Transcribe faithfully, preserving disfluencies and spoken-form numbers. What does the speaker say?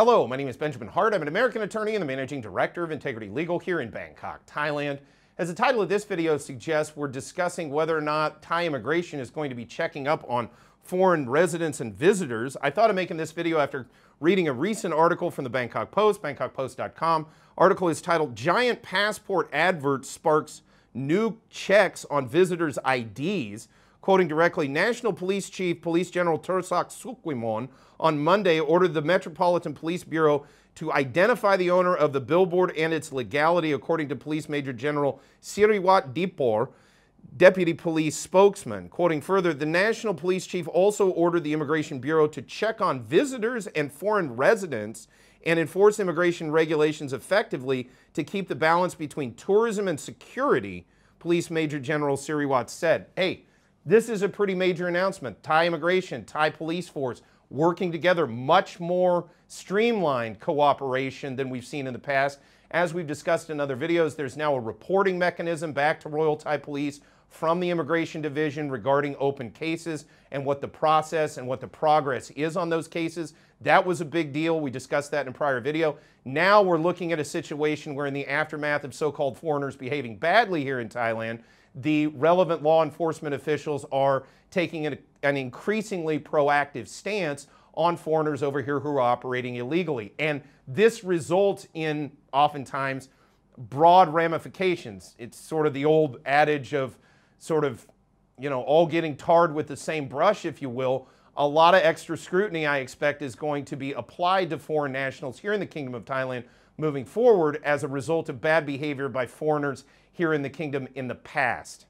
Hello, my name is Benjamin Hart. I'm an American attorney and the managing director of Integrity Legal here in Bangkok, Thailand. As the title of this video suggests, we're discussing whether or not Thai immigration is going to be checking up on foreign residents and visitors. I thought of making this video after reading a recent article from the Bangkok Post, bangkok post dot com. Article is titled, "Giant Passport Advert Sparks New Checks on Visitors' I Ds." Quoting directly, National Police Chief Police General Tursak Sukwimon on Monday ordered the Metropolitan Police Bureau to identify the owner of the billboard and its legality, according to Police Major General Siriwat Dipor, Deputy Police Spokesman. Quoting further, the National Police Chief also ordered the Immigration Bureau to check on visitors and foreign residents and enforce immigration regulations effectively to keep the balance between tourism and security, Police Major General Siriwat said. Hey, this is a pretty major announcement. Thai immigration, Thai police force working together, much more streamlined cooperation than we've seen in the past. As we've discussed in other videos, there's now a reporting mechanism back to Royal Thai Police from the Immigration Division regarding open cases and what the process and what the progress is on those cases. That was a big deal. We discussed that in a prior video. Now we're looking at a situation where, in the aftermath of so-called foreigners behaving badly here in Thailand, the relevant law enforcement officials are taking an, an increasingly proactive stance on foreigners over here who are operating illegally. And this results in, oftentimes, broad ramifications. It's sort of the old adage of sort of, you know, all getting tarred with the same brush, if you will. A lot of extra scrutiny, I expect, is going to be applied to foreign nationals here in the Kingdom of Thailand moving forward as a result of bad behavior by foreigners here in the kingdom in the past.